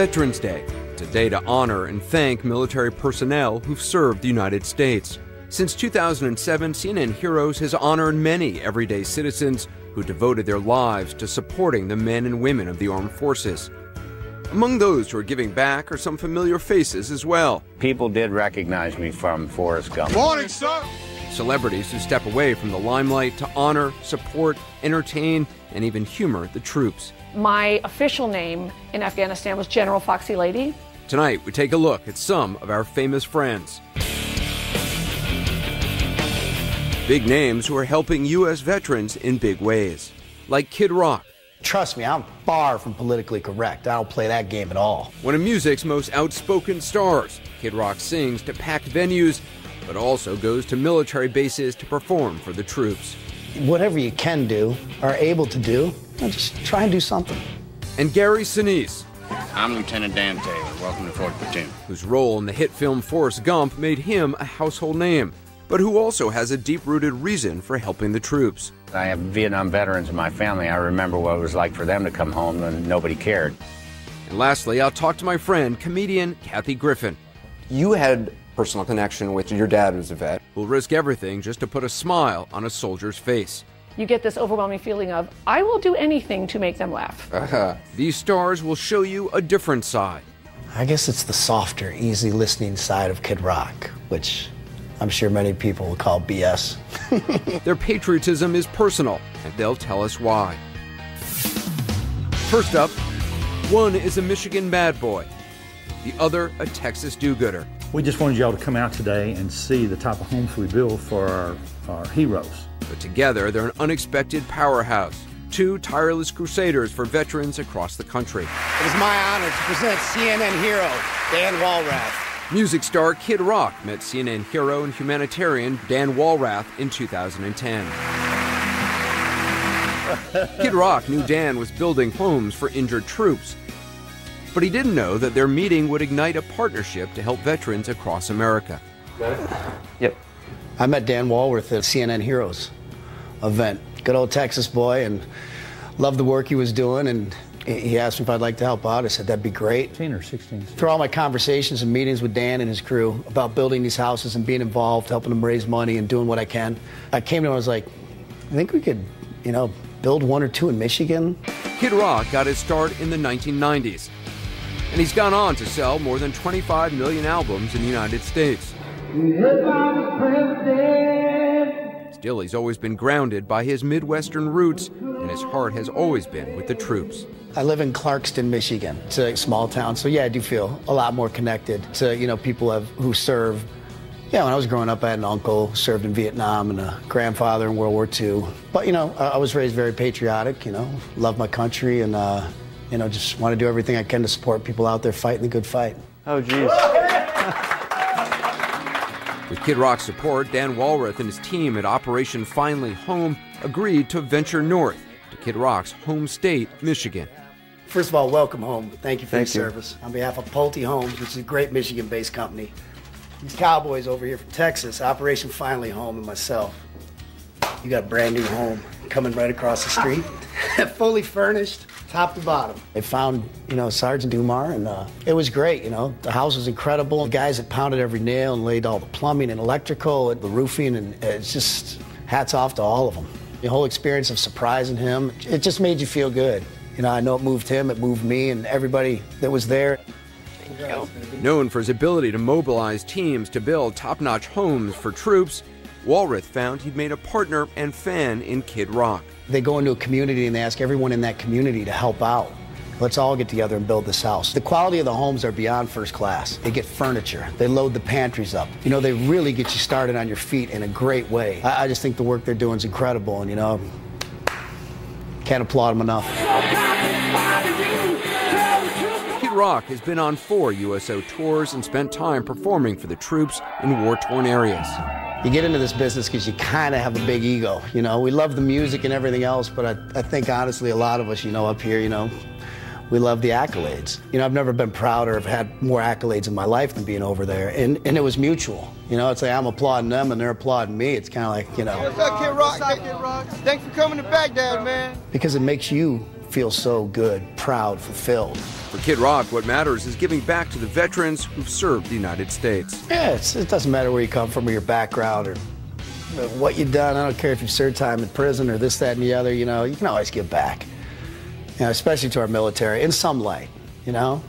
Veterans Day. It's a day to honor and thank military personnel who've served the United States. Since 2007, CNN Heroes has honored many everyday citizens who devoted their lives to supporting the men and women of the armed forces. Among those who are giving back are some familiar faces as well. People did recognize me from Forrest Gump. Morning, sir! Celebrities who step away from the limelight to honor, support, entertain, and even humor the troops. My official name in Afghanistan was General Foxy Lady. Tonight, we take a look at some of our famous friends. Big names who are helping U.S. veterans in big ways, like Kid Rock. Trust me, I'm far from politically correct. I don't play that game at all. One of music's most outspoken stars, Kid Rock sings to packed venues, but also goes to military bases to perform for the troops. Whatever you can do, are able to do, just try and do something. And Gary Sinise. I'm Lieutenant Dan Taylor. Welcome to Fort Platoon. Whose role in the hit film Forrest Gump made him a household name, but who also has a deep-rooted reason for helping the troops. I have Vietnam veterans in my family. I remember what it was like for them to come home and nobody cared. And lastly, I'll talk to my friend, comedian Kathy Griffin. You had personal connection with your dad who's a vet. Who'll risk everything just to put a smile on a soldier's face. You get this overwhelming feeling of, I will do anything to make them laugh. These stars will show you a different side. I guess it's the softer, easy listening side of Kid Rock, which I'm sure many people will call BS. Their patriotism is personal, and they'll tell us why. First up, one is a Michigan bad boy, the other a Texas do-gooder. We just wanted y'all to come out today and see the type of homes we build for our heroes. But together, they're an unexpected powerhouse, two tireless crusaders for veterans across the country. It is my honor to present CNN hero, Dan Walrath. Music star Kid Rock met CNN hero and humanitarian Dan Walrath in 2010. Kid Rock knew Dan was building homes for injured troops, but he didn't know that their meeting would ignite a partnership to help veterans across America. Yep. I met Dan Walrath at CNN Heroes event. Good old Texas boy, and loved the work he was doing, and he asked me if I'd like to help out. I said, that'd be great. 15 or 16. Through all my conversations and meetings with Dan and his crew about building these houses and being involved, helping them raise money and doing what I can, I came to him and I was like, I think we could, build one or two in Michigan. Kid Rock got his start in the 1990s, and he's gone on to sell more than 25 million albums in the United States. Still, he's always been grounded by his Midwestern roots, and his heart has always been with the troops. I live in Clarkston, Michigan. It's a small town, so yeah, I do feel a lot more connected to, people who serve. Yeah, when I was growing up, I had an uncle who served in Vietnam and a grandfather in World War II. But, I was raised very patriotic, loved my country, and, just want to do everything I can to support people out there fighting the good fight. Oh, geez. With Kid Rock's support, Dan Walrath and his team at Operation Finally Home agreed to venture north to Kid Rock's home state, Michigan. First of all, welcome home. Thank you for your service. On behalf of Pulte Homes, which is a great Michigan-based company, these cowboys over here from Texas, Operation Finally Home, and myself, you got a brand new home coming right across the street, fully furnished, top to bottom. They found, Sergeant Dumar, and it was great, The house was incredible. The guys that pounded every nail and laid all the plumbing and electrical and the roofing, and it's just hats off to all of them. The whole experience of surprising him, it just made you feel good. I know it moved him, it moved me, and everybody that was there. Known for his ability to mobilize teams to build top-notch homes for troops, Walrath found he'd made a partner and fan in Kid Rock. They go into a community and they ask everyone in that community to help out. Let's all get together and build this house. The quality of the homes are beyond first class. They get furniture. They load the pantries up. They really get you started on your feet in a great way. I just think the work they're doing is incredible, and, can't applaud them enough. Kid Rock has been on 4 USO tours and spent time performing for the troops in war-torn areas. You get into this business because you kind of have a big ego, We love the music and everything else, but I think, honestly, a lot of us, up here, we love the accolades. I've never been prouder, I've had more accolades in my life than being over there, and it was mutual. It's like I'm applauding them and they're applauding me. It's kind of like, What's up, Kid Rock? What's up, Kid Rock? Thanks for coming to Baghdad, man. Because it makes you feel so good, proud, fulfilled. For Kid Rock, what matters is giving back to the veterans who've served the United States. Yeah, it doesn't matter where you come from or your background or what you've done. I don't care if you've served time in prison or this, that, and the other. You know, you can always give back, you know, especially to our military in some light, you know,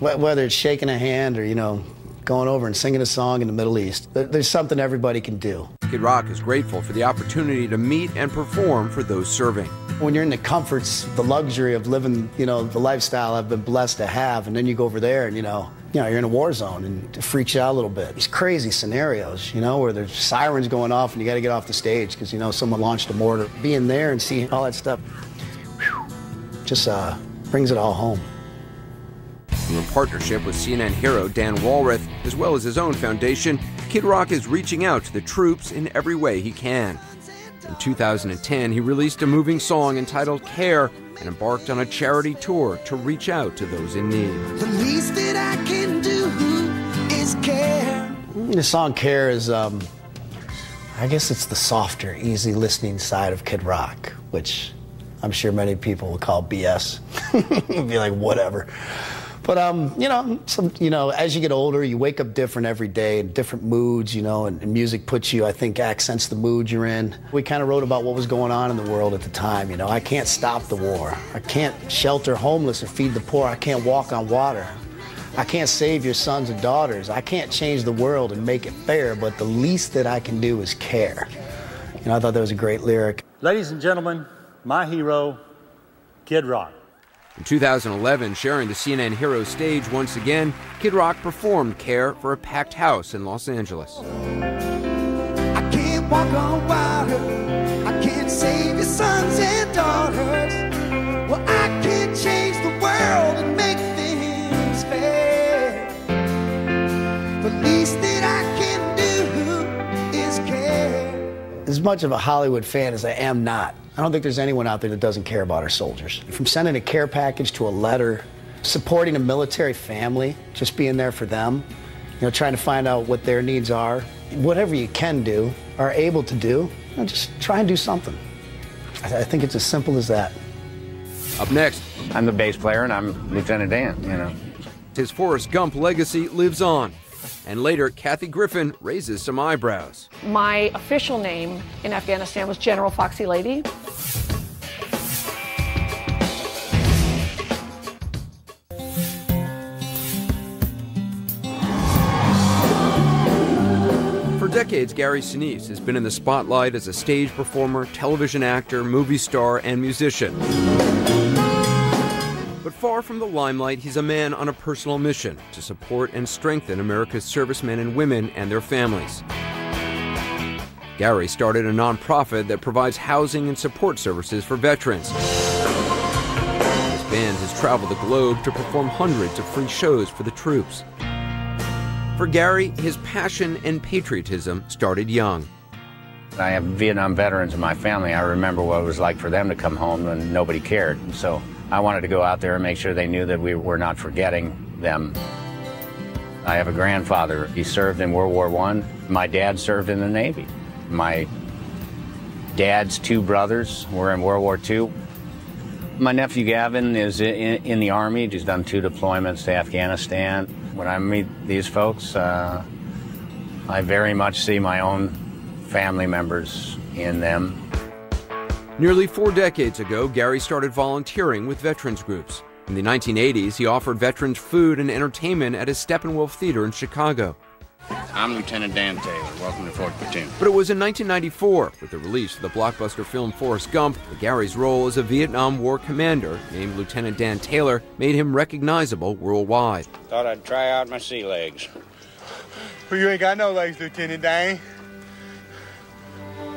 whether it's shaking a hand or, you know, going over and singing a song in the Middle East. There's something everybody can do. Kid Rock is grateful for the opportunity to meet and perform for those serving. When you're in the comforts, the luxury of living, you know, the lifestyle I've been blessed to have, and then you go over there and, you know, you're in a war zone and it freaks you out a little bit. These crazy scenarios, you know, where there's sirens going off and you got to get off the stage because, you know, someone launched a mortar. Being there and seeing all that stuff, whew, just brings it all home. In partnership with CNN hero Dan Walrath, as well as his own foundation, Kid Rock is reaching out to the troops in every way he can. In 2010, he released a moving song entitled Care and embarked on a charity tour to reach out to those in need. The least that I can do is care. The song Care is, I guess it's the softer, easy listening side of Kid Rock, which I'm sure many people will call BS. Be like, whatever. But, you know, as you get older, you wake up different every day in different moods, you know, and music puts you, I think, accents the mood you're in. We kind of wrote about what was going on in the world at the time, you know. I can't stop the war. I can't shelter homeless or feed the poor. I can't walk on water. I can't save your sons and daughters. I can't change the world and make it fair, but the least that I can do is care. You know, I thought that was a great lyric. Ladies and gentlemen, my hero, Kid Rock. In 2011, sharing the CNN Heroes stage once again, Kid Rock performed Care for a packed house in Los Angeles. I can't walk on water. I can't save your sons and daughters. Well, I can't change the world and make things fair. The least that I can do is care. As much of a Hollywood fan as I am not, I don't think there's anyone out there that doesn't care about our soldiers. From sending a care package to a letter, supporting a military family, just being there for them, you know, trying to find out what their needs are. Whatever you can do, are able to do, you know, just try and do something. I think it's as simple as that. Up next. I'm the bass player and I'm Lieutenant Dan, you know. His Forrest Gump legacy lives on. And later, Kathy Griffin raises some eyebrows. My official name in Afghanistan was General Foxy Lady. For decades, Gary Sinise has been in the spotlight as a stage performer, television actor, movie star, and musician. But far from the limelight, he's a man on a personal mission to support and strengthen America's servicemen and women and their families. Gary started a nonprofit that provides housing and support services for veterans. His band has traveled the globe to perform hundreds of free shows for the troops. For Gary, his passion and patriotism started young. I have Vietnam veterans in my family. I remember what it was like for them to come home and nobody cared, and so I wanted to go out there and make sure they knew that we were not forgetting them. I have a grandfather. He served in World War I. My dad served in the Navy. My dad's two brothers were in World War II. My nephew Gavin is in the Army. He's done 2 deployments to Afghanistan. When I meet these folks, I very much see my own family members in them. Nearly 4 decades ago, Gary started volunteering with veterans groups. In the 1980s, he offered veterans food and entertainment at his Steppenwolf Theater in Chicago. I'm Lieutenant Dan Taylor. Welcome to Fort Platoon. But it was in 1994, with the release of the blockbuster film Forrest Gump, that Gary's role as a Vietnam War commander named Lieutenant Dan Taylor made him recognizable worldwide. Thought I'd try out my sea legs. Well, you ain't got no legs, Lieutenant Dan.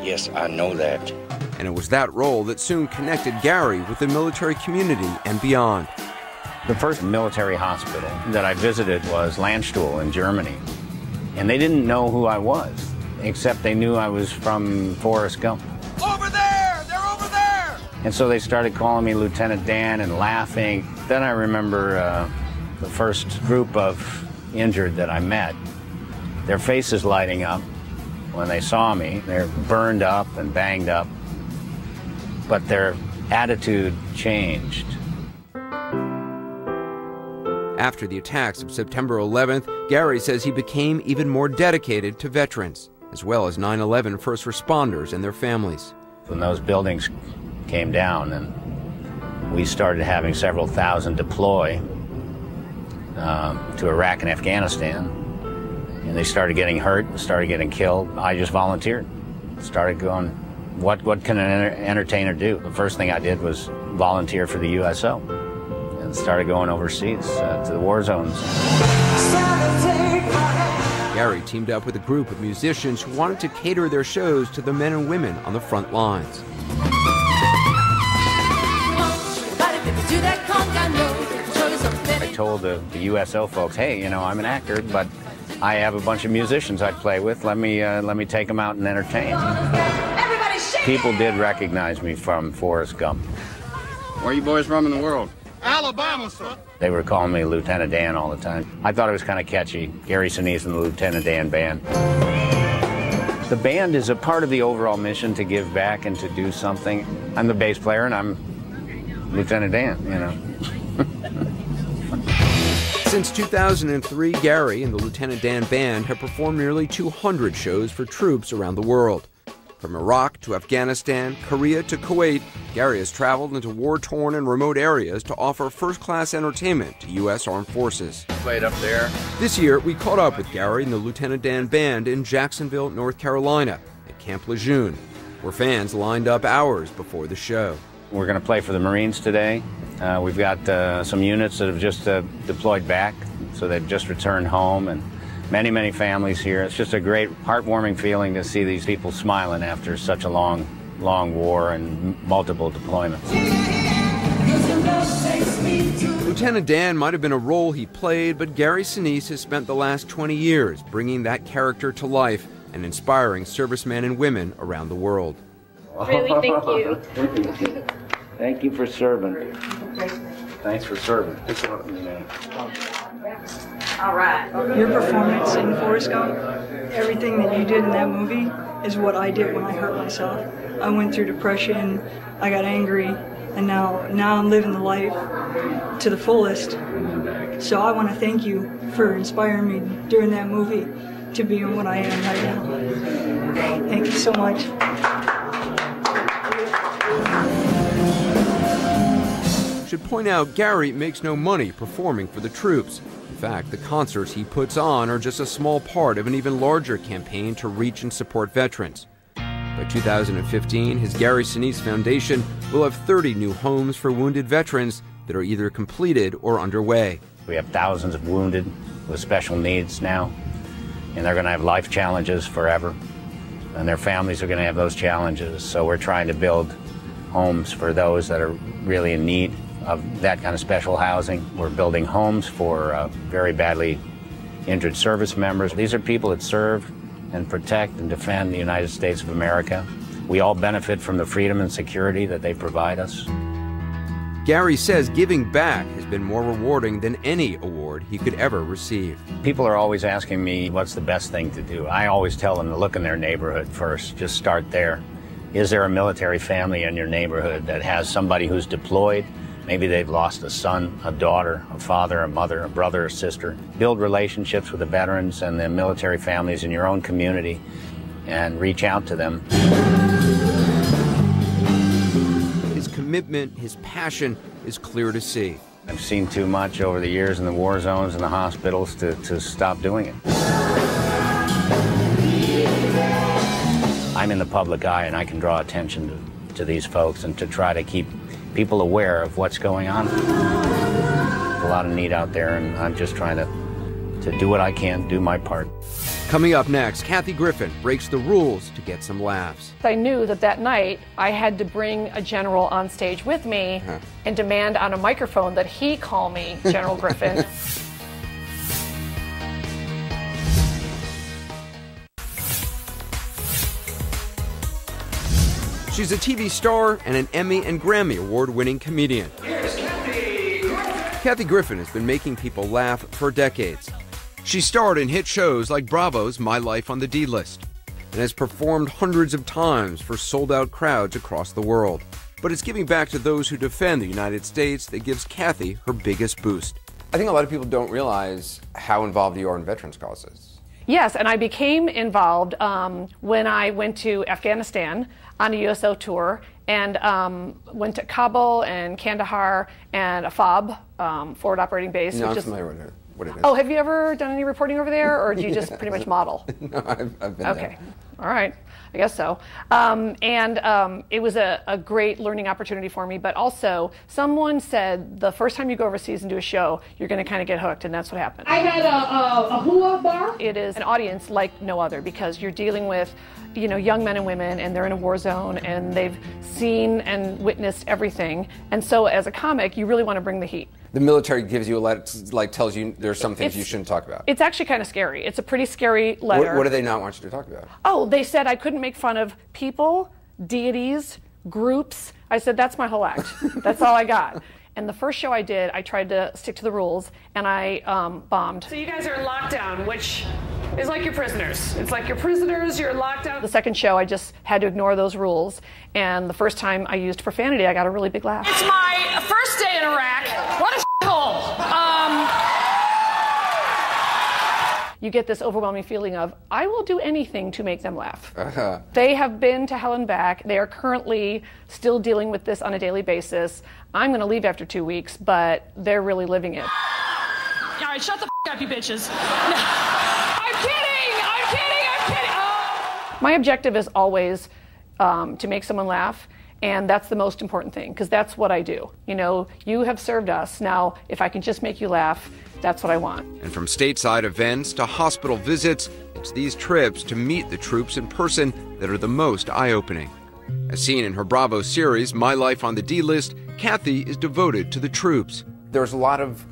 Yes, I know that. And it was that role that soon connected Gary with the military community and beyond. The first military hospital that I visited was Landstuhl in Germany. And they didn't know who I was, except they knew I was from Forrest Gump. Over there! They're over there! And so they started calling me Lieutenant Dan and laughing. Then I remember the first group of injured that I met, their faces lighting up when they saw me. They're burned up and banged up, but their attitude changed. After the attacks of September 11th, Gary says he became even more dedicated to veterans, as well as 9/11 first responders and their families. When those buildings came down and we started having several thousand deploy to Iraq and Afghanistan, and they started getting hurt, started getting killed, I just volunteered. Started going, what can an entertainer do? The first thing I did was volunteer for the USO and started going overseas to the war zones. Gary teamed up with a group of musicians who wanted to cater their shows to the men and women on the front lines. I told the USO folks, hey, you know, I'm an actor, but I have a bunch of musicians I play with. Let me take them out and entertain. People did recognize me from Forrest Gump. Where are you boys from in the world? Alabama, sir. They were calling me Lieutenant Dan all the time. I thought it was kind of catchy. Gary Sinise and the Lieutenant Dan Band. The band is a part of the overall mission to give back and to do something. I'm the bass player and I'm Lieutenant Dan, you know. Since 2003, Gary and the Lieutenant Dan Band have performed nearly 200 shows for troops around the world. From Iraq to Afghanistan, Korea to Kuwait, Gary has traveled into war-torn and remote areas to offer first-class entertainment to U.S. Armed Forces. Played up there. This year, we caught up with Gary and the Lieutenant Dan Band in Jacksonville, North Carolina, at Camp Lejeune, where fans lined up hours before the show. We're going to play for the Marines today. We've got some units that have just deployed back, so they've just returned home, and many, many families here. It's just a great, heartwarming feeling to see these people smiling after such a long, long war and multiple deployments. Lieutenant Dan might have been a role he played, but Gary Sinise has spent the last 20 years bringing that character to life and inspiring servicemen and women around the world. Really, thank you. Thank you for serving. Thanks for serving. All right. Your performance in Forrest Gump, everything that you did in that movie is what I did when I hurt myself. I went through depression, I got angry, and now I'm living the life to the fullest. So I want to thank you for inspiring me during that movie to be what I am right now. Thank you so much. Should point out Gary makes no money performing for the troops. In fact, the concerts he puts on are just a small part of an even larger campaign to reach and support veterans. By 2015, his Gary Sinise Foundation will have 30 new homes for wounded veterans that are either completed or underway. We have thousands of wounded with special needs now, and they're going to have life challenges forever, and their families are going to have those challenges. So we're trying to build homes for those that are really in need of that kind of special housing. We're building homes for very badly injured service members. These are people that serve and protect and defend the United States of America. We all benefit from the freedom and security that they provide us. Gary says giving back has been more rewarding than any award he could ever receive. People are always asking me, what's the best thing to do? I always tell them to look in their neighborhood first, just start there. Is there a military family in your neighborhood that has somebody who's deployed? Maybe they've lost a son, a daughter, a father, a mother, a brother, a sister. Build relationships with the veterans and the military families in your own community and reach out to them. His commitment, his passion is clear to see. I've seen too much over the years in the war zones and the hospitals to stop doing it. I'm in the public eye and I can draw attention to these folks and to try to keep people aware of what's going on. A lot of need out there, and I'm just trying to do what I can, do my part. Coming up next, Kathy Griffin breaks the rules to get some laughs. I knew that night I had to bring a general on stage with me and demand on a microphone that he call me General Griffin. She's a TV star and an Emmy and Grammy Award-winning comedian. Here's Kathy Griffin. Kathy Griffin has been making people laugh for decades. She starred in hit shows like Bravo's My Life on the D-List and has performed hundreds of times for sold-out crowds across the world. but it's giving back to those who defend the United States that gives Kathy her biggest boost. I think a lot of people don't realize how involved you are in veterans causes. Yes, and I became involved when I went to Afghanistan on a USO tour and went to Kabul and Kandahar and a FOB, forward operating base. No, I'm familiar with it. What it is. Oh, have you ever done any reporting over there, or do you just pretty much model? No, I've been there. Okay, all right, I guess so. It was a great learning opportunity for me, but also someone said the first time you go overseas and do a show, you're going to kind of get hooked, and that's what happened. I had a hula bar. It is an audience like no other because you're dealing with, you know, young men and women, and they're in a war zone, and they've seen and witnessed everything. And so, as a comic, you really want to bring the heat. The military gives you a letter, like tells you there's some things you shouldn't talk about. It's actually kind of scary. It's a pretty scary letter. What do they not want you to talk about? Oh, they said I couldn't make fun of people, deities, groups. I said, that's my whole act. That's all I got. And the first show I did, I tried to stick to the rules, and I bombed. So you guys are in lockdown, which is like your prisoners. It's like your prisoners, you're locked out. The second show, I just had to ignore those rules. And the first time I used profanity, I got a really big laugh. It's my first day in Iraq. What a you get this overwhelming feeling of, I will do anything to make them laugh. Uh-huh. They have been to hell and back. They are currently still dealing with this on a daily basis. I'm going to leave after 2 weeks, but they're really living it. All right, shut the f*** up, you bitches. No. I'm kidding! I'm kidding! I'm kidding! Oh. My objective is always to make someone laugh. And that's the most important thing, because that's what I do. You know, you have served us. Now, if I can just make you laugh, that's what I want. And from stateside events to hospital visits, it's these trips to meet the troops in person that are the most eye-opening. As seen in her Bravo series, My Life on the D-List, Kathy is devoted to the troops. There's a lot of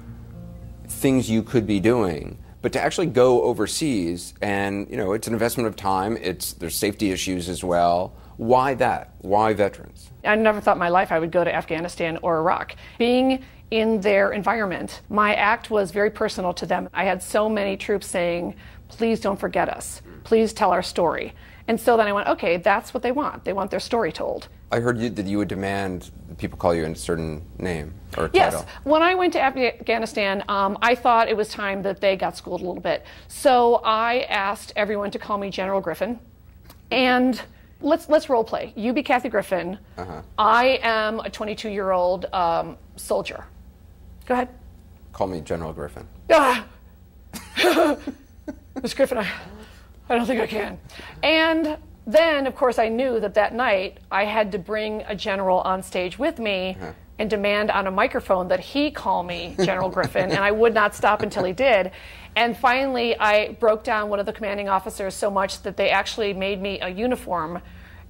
things you could be doing, but to actually go overseas and, you know, it's an investment of time, there's safety issues as well. Why that? Why veterans? I never thought in my life I would go to Afghanistan or Iraq. Being in their environment, my act was very personal to them. I had so many troops saying, please don't forget us. Please tell our story. And so then I went, okay, that's what they want. They want their story told. I heard that you would demand people call you a certain name or title. Yes. When I went to Afghanistan, I thought it was time that they got schooled a little bit. So I asked everyone to call me General Griffin. And let's role play. You be Kathy Griffin. Uh-huh. I am a 22-year-old soldier. Go ahead. Call me General Griffin. Ah. Ms. Griffin, I don't think I can. And then, of course, I knew that night I had to bring a general on stage with me. Uh-huh. And demand on a microphone that he call me General Griffin, and I would not stop until he did. And finally, I broke down one of the commanding officers so much that they actually made me a uniform,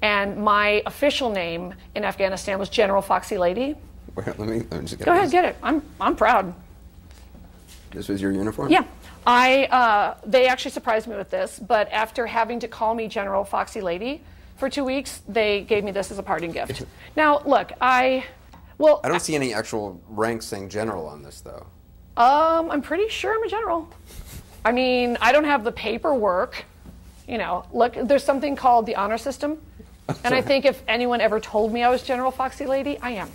and my official name in Afghanistan was General Foxy Lady. Wait, let me just get Go ahead, get it. I'm proud. This was your uniform? Yeah. They actually surprised me with this, but after having to call me General Foxy Lady for 2 weeks, they gave me this as a parting gift. Now, look, Well, I don't see any actual rank saying general on this, though. I'm pretty sure I'm a general. I mean, I don't have the paperwork. You know, look, there's something called the honor system. And I think if anyone ever told me I was General Foxy Lady, I am.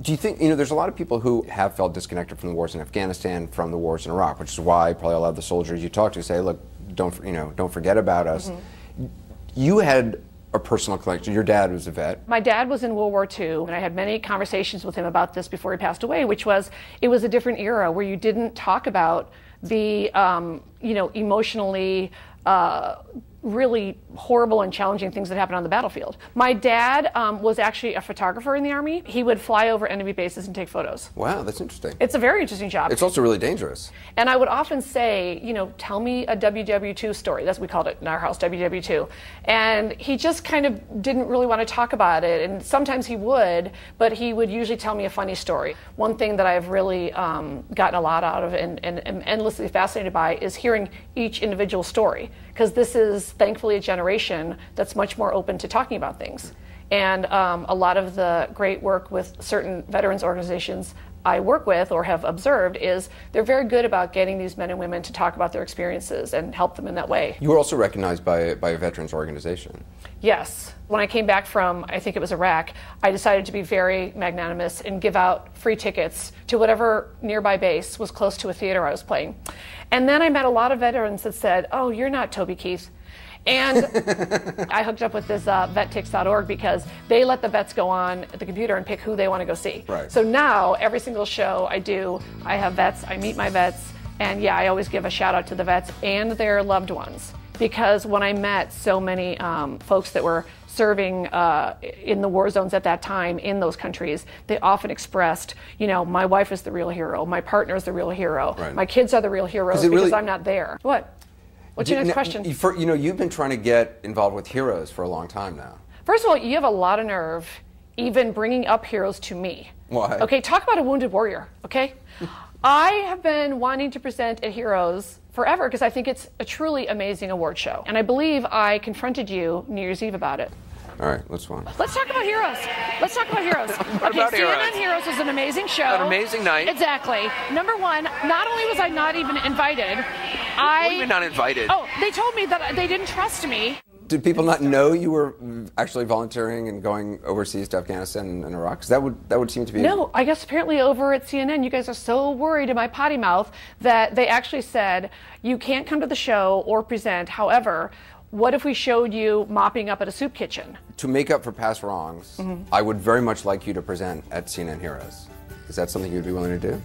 Do you think, you know, there's a lot of people who have felt disconnected from the wars in Afghanistan, from the wars in Iraq, which is why probably a lot of the soldiers you talk to say, look, don't forget about us. Mm-hmm. You had a personal connection. Your dad was a vet. My dad was in World War II, and I had many conversations with him about this before he passed away, which was, it was a different era where you didn't talk about the, you know, emotionally really horrible and challenging things that happened on the battlefield. My dad was actually a photographer in the Army. He would fly over enemy bases and take photos. Wow, that's interesting. It's a very interesting job. It's also really dangerous. And I would often say, you know, tell me a WW2 story. That's what we called it in our house, WW2. And he just kind of didn't really want to talk about it. And sometimes he would, but he would usually tell me a funny story. One thing that I've really gotten a lot out of and am endlessly fascinated by is hearing each individual story. Because this is, thankfully, a generation that's much more open to talking about things. And a lot of the great work with certain veterans organizations I work with or have observed is they're very good about getting these men and women to talk about their experiences and help them in that way. You were also recognized by a veterans organization. Yes. When I came back from, I think it was Iraq, I decided to be very magnanimous and give out free tickets to whatever nearby base was close to a theater I was playing. And then I met a lot of veterans that said, "Oh, you're not Toby Keith." And I hooked up with this VetTix.org because they let the vets go on the computer and pick who they want to go see. Right. So now every single show I do, I have vets, I meet my vets, and yeah, I always give a shout out to the vets and their loved ones, because when I met so many folks that were serving in the war zones at that time in those countries, they often expressed, you know, my wife is the real hero, my partner is the real hero, right. My kids are the real heroes because I'm not there. What? What's your next question? You know, you've been trying to get involved with heroes for a long time now. First of all, you have a lot of nerve even bringing up heroes to me. Why? Okay, talk about a wounded warrior, okay? I have been wanting to present at Heroes forever because I think it's a truly amazing award show. And I believe I confronted you New Year's Eve about it. All right, let's one. Let's talk about Heroes. Let's talk about Heroes. Okay, CNN Heroes was an amazing show. An amazing night. Exactly. Number one, not only was I not even invited, What do you mean not invited? Oh, they told me that they didn't trust me. Did people not know you were actually volunteering and going overseas to Afghanistan and Iraq? Because that would seem to be... No, I guess apparently over at CNN, you guys are so worried in my potty mouth that they actually said, you can't come to the show or present, however, what if we showed you mopping up at a soup kitchen? To make up for past wrongs, I would very much like you to present at CNN Heroes. Is that something you'd be willing to do?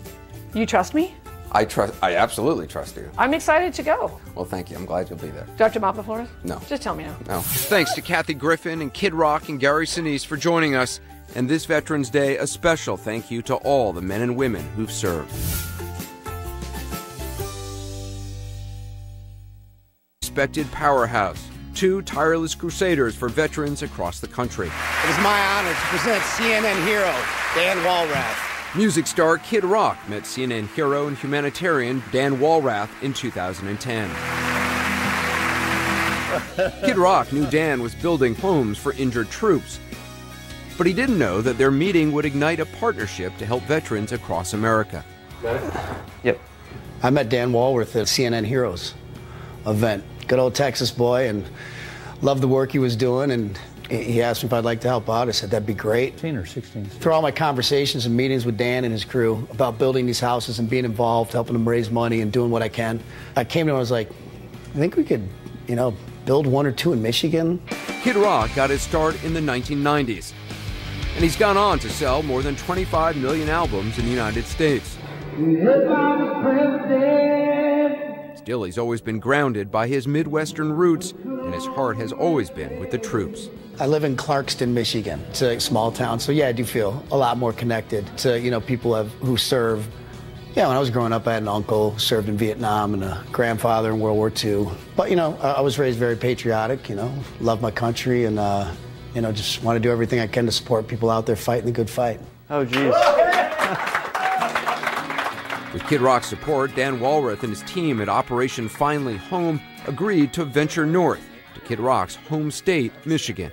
You trust me? I absolutely trust you. I'm excited to go. Well, thank you. I'm glad you'll be there. Do I have to mop the floors? No. Just tell me now. No. Thanks to Kathy Griffin and Kid Rock and Gary Sinise for joining us. And this Veterans Day, a special thank you to all the men and women who've served. Respected powerhouse, two tireless crusaders for veterans across the country. It is my honor to present CNN hero Dan Walrath. Music star Kid Rock met CNN hero and humanitarian Dan Walrath in 2010. Kid Rock knew Dan was building homes for injured troops, but he didn't know that their meeting would ignite a partnership to help veterans across America. Yep. I met Dan Walrath at CNN Heroes event. Good old Texas boy, and loved the work he was doing, and he asked me if I'd like to help out. I said, that'd be great. 15 or 16. Through all my conversations and meetings with Dan and his crew about building these houses and being involved, helping them raise money and doing what I can, I came to him and I was like, I think we could, you know, build one or two in Michigan. Kid Rock got his start in the 1990s, and he's gone on to sell more than 25 million albums in the United States. Still, he's always been grounded by his Midwestern roots, and his heart has always been with the troops. I live in Clarkston, Michigan. It's a small town, so yeah, I do feel a lot more connected to, you know, people who serve. Yeah, when I was growing up, I had an uncle who served in Vietnam and a grandfather in World War II. But, you know, I was raised very patriotic, you know, love my country, and, you know, just want to do everything I can to support people out there fighting the good fight. Oh, geez. With Kid Rock's support, Dan Walrath and his team at Operation Finally Home agreed to venture north to Kid Rock's home state, Michigan.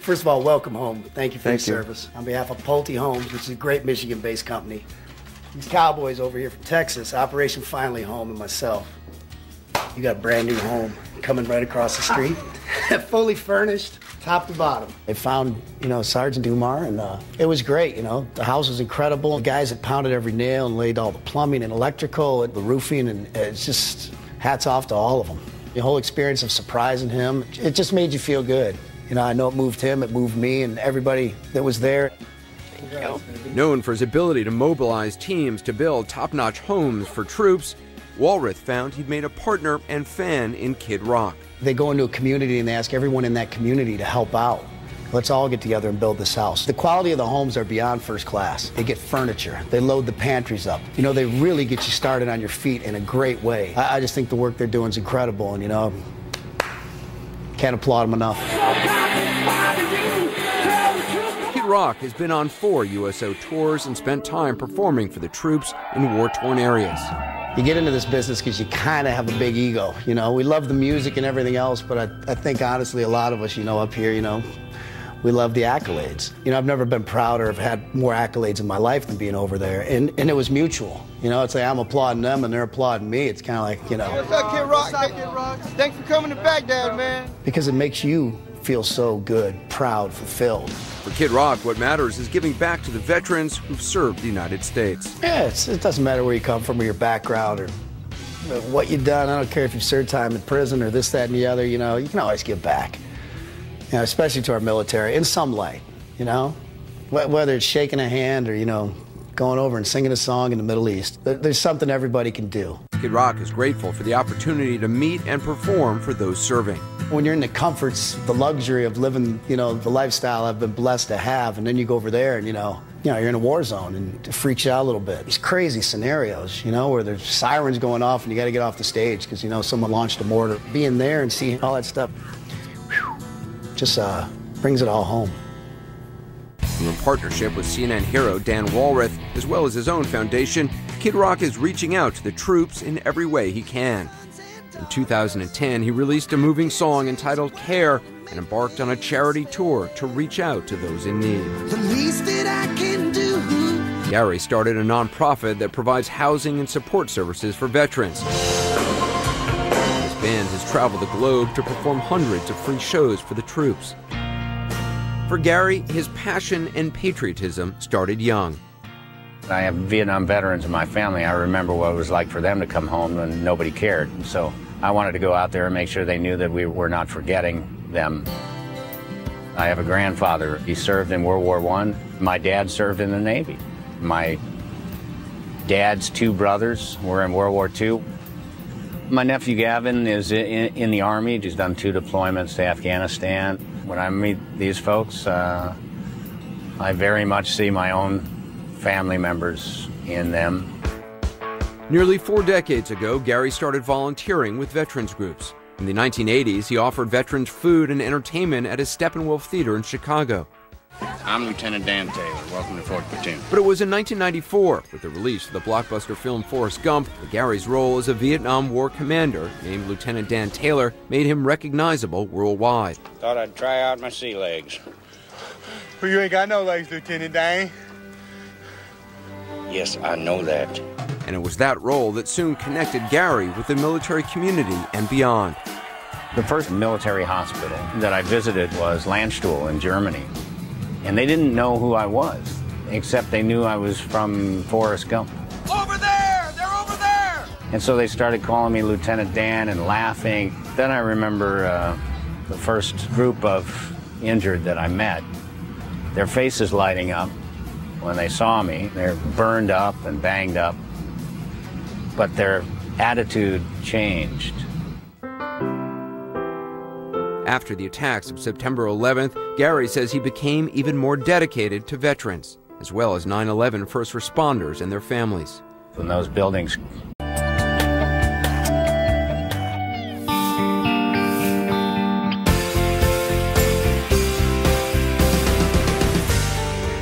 First of all, welcome home. Thank you for your service. On behalf of Pulte Homes, which is a great Michigan-based company, these cowboys over here from Texas, Operation Finally Home, and myself, you got a brand new home coming right across the street, fully furnished, top to bottom. They found, you know, Sergeant Dumar, and it was great, you know. The house was incredible. The guys had pounded every nail and laid all the plumbing and electrical and the roofing, and it's just hats off to all of them. The whole experience of surprising him, it just made you feel good. You know it moved him, it moved me, and everybody that was there. Known for his ability to mobilize teams to build top-notch homes for troops, Walrath found he'd made a partner and fan in Kid Rock. They go into a community and they ask everyone in that community to help out. Let's all get together and build this house. The quality of the homes are beyond first class. They get furniture. They load the pantries up. You know, they really get you started on your feet in a great way. I just think the work they're doing is incredible, and, you know, can't applaud them enough. Kid Rock has been on 4 USO tours and spent time performing for the troops in war-torn areas. You get into this business because you kind of have a big ego, you know. We love the music and everything else, but I think honestly a lot of us, you know, up here, you know, We love the accolades. You know, I've never been prouder, I've had more accolades in my life than being over there. And it was mutual. You know, it's like I'm applauding them and they're applauding me. It's kind of like, you know. What's up, Kid Rock? What's up, Kid Rock? Thanks for coming to Baghdad, man. Because it makes you feel so good, proud, fulfilled. For Kid Rock, what matters is giving back to the veterans who've served the United States. Yeah, it doesn't matter where you come from or your background or what you've done. I don't care if you've served time in prison or this, that, and the other. You know, you can always give back. You know, especially to our military, in some light, you know? Whether it's shaking a hand or, you know, going over and singing a song in the Middle East. There's something everybody can do. Kid Rock is grateful for the opportunity to meet and perform for those serving. When you're in the comforts, the luxury of living, you know, the lifestyle I've been blessed to have, and then you go over there and, you know, you're in a war zone and it freaks you out a little bit. These crazy scenarios, you know, where there's sirens going off and you got to get off the stage because, you know, someone launched a mortar. Being there and seeing all that stuff, just brings it all home. And in partnership with CNN hero Dan Walrath, as well as his own foundation, Kid Rock is reaching out to the troops in every way he can. In 2010, he released a moving song entitled Care and embarked on a charity tour to reach out to those in need. The least that I can do. Gary started a nonprofit that provides housing and support services for veterans. The band has traveled the globe to perform hundreds of free shows for the troops. For Gary, his passion and patriotism started young. I have Vietnam veterans in my family. I remember what it was like for them to come home and nobody cared. And so I wanted to go out there and make sure they knew that we were not forgetting them. I have a grandfather. He served in World War I. My dad served in the Navy. My dad's two brothers were in World War II. My nephew Gavin is in the Army. He's done 2 deployments to Afghanistan. When I meet these folks, I very much see my own family members in them. Nearly 4 decades ago, Gary started volunteering with veterans groups. In the 1980s, he offered veterans food and entertainment at his Steppenwolf Theater in Chicago. I'm Lieutenant Dan Taylor. Welcome to Fort Platoon. But it was in 1994, with the release of the blockbuster film Forrest Gump, that Gary's role as a Vietnam War commander named Lieutenant Dan Taylor made him recognizable worldwide. Thought I'd try out my sea legs. But you ain't got no legs, Lieutenant Dan. Yes, I know that. And it was that role that soon connected Gary with the military community and beyond. The first military hospital that I visited was Landstuhl in Germany. And they didn't know who I was, except they knew I was from Forrest Gump. Over there! They're over there! And so they started calling me Lieutenant Dan and laughing. Then I remember the first group of injured that I met, their faces lighting up when they saw me. They're burned up and banged up, but their attitude changed. After the attacks of September 11th, Gary says he became even more dedicated to veterans, as well as 9/11 first responders and their families. When those buildings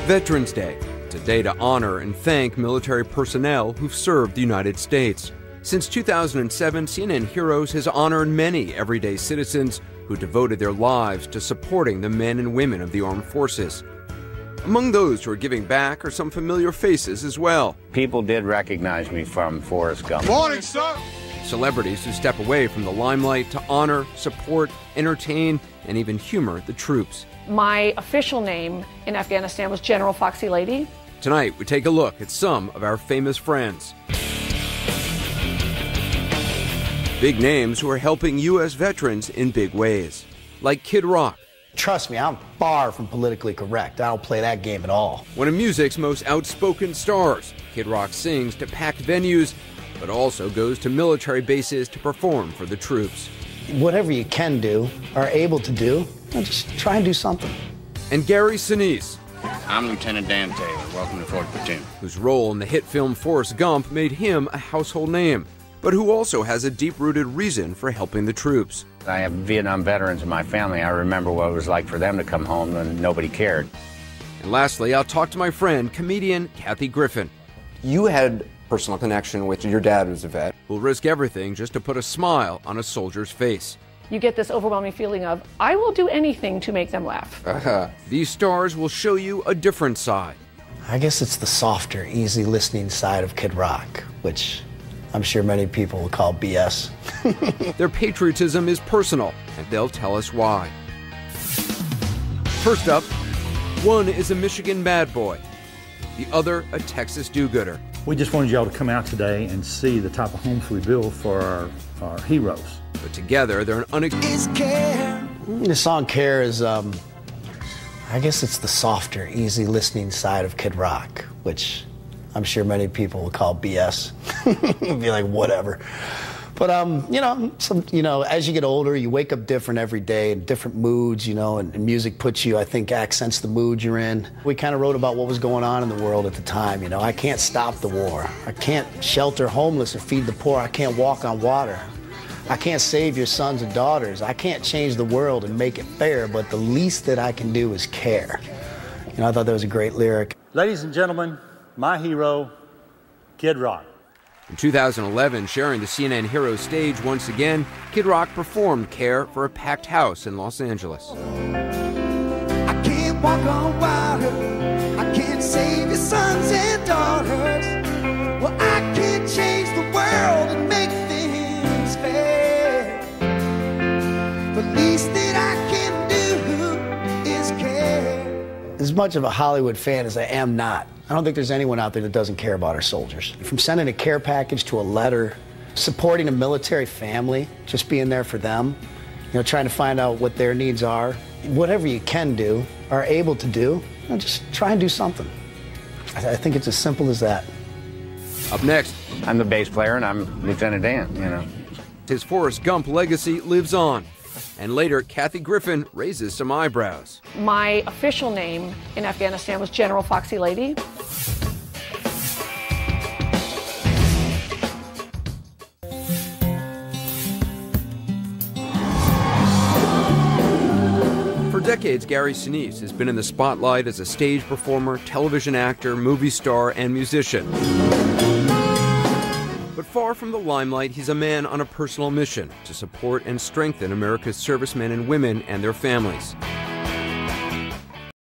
Veterans Day. It's a day to honor and thank military personnel who've served the United States. Since 2007, CNN Heroes has honored many everyday citizens who devoted their lives to supporting the men and women of the armed forces. Among those who are giving back are some familiar faces as well. People did recognize me from Forrest Gump. Morning, sir! Celebrities who step away from the limelight to honor, support, entertain, and even humor the troops. My official name in Afghanistan was General Foxy Lady. Tonight, we take a look at some of our famous friends. Big names who are helping U.S. veterans in big ways, like Kid Rock. Trust me, I'm far from politically correct. I don't play that game at all. One of music's most outspoken stars, Kid Rock sings to packed venues, but also goes to military bases to perform for the troops. Whatever you can do, are able to do, just try and do something. And Gary Sinise. I'm Lieutenant Dan Taylor. Welcome to Fort Platoon. Whose role in the hit film Forrest Gump made him a household name, but who also has a deep-rooted reason for helping the troops. I have Vietnam veterans in my family. I remember what it was like for them to come home and nobody cared. And lastly, I'll talk to my friend, comedian Kathy Griffin. You had personal connection with your dad who's a vet. Who'll risk everything just to put a smile on a soldier's face. you get this overwhelming feeling of, I will do anything to make them laugh. These stars will show you a different side. I guess it's the softer, easy listening side of Kid Rock, which I'm sure many people will call BS. Their patriotism is personal, and they'll tell us why. First up, one is a Michigan bad boy, the other a Texas do-gooder. We just wanted y'all to come out today and see the type of homes we build for our heroes. But together, they're an unexpected... The song Care is, I guess it's the softer, easy listening side of Kid Rock, which I'm sure many people will call BS. Be like, whatever. But, as you get older, you wake up different every day in different moods, and music puts you, I think, accents the mood you're in. We kind of wrote about what was going on in the world at the time, I can't stop the war. I can't shelter homeless or feed the poor. I can't walk on water. I can't save your sons and daughters. I can't change the world and make it fair, but the least that I can do is care. I thought that was a great lyric. Ladies and gentlemen, my hero, Kid Rock. In 2011, sharing the CNN Heroes stage once again, Kid Rock performed Care for a packed house in Los Angeles. I can't walk on water. I can't save your sons and daughters. Well, I can't change the world and make things fair. The least that I can do is care. As much of a Hollywood fan as I am not, I don't think there's anyone out there that doesn't care about our soldiers. From sending a care package to a letter, supporting a military family, just being there for them, trying to find out what their needs are. Whatever you can do, are able to do, just try and do something. I think it's as simple as that. Up next. I'm the bass player and I'm Lieutenant Dan, His Forrest Gump legacy lives on. And later, Kathy Griffin raises some eyebrows. My official name in Afghanistan was General Foxy Lady. For decades, Gary Sinise has been in the spotlight as a stage performer, television actor, movie star, and musician. But far from the limelight, he's a man on a personal mission to support and strengthen America's servicemen and women and their families.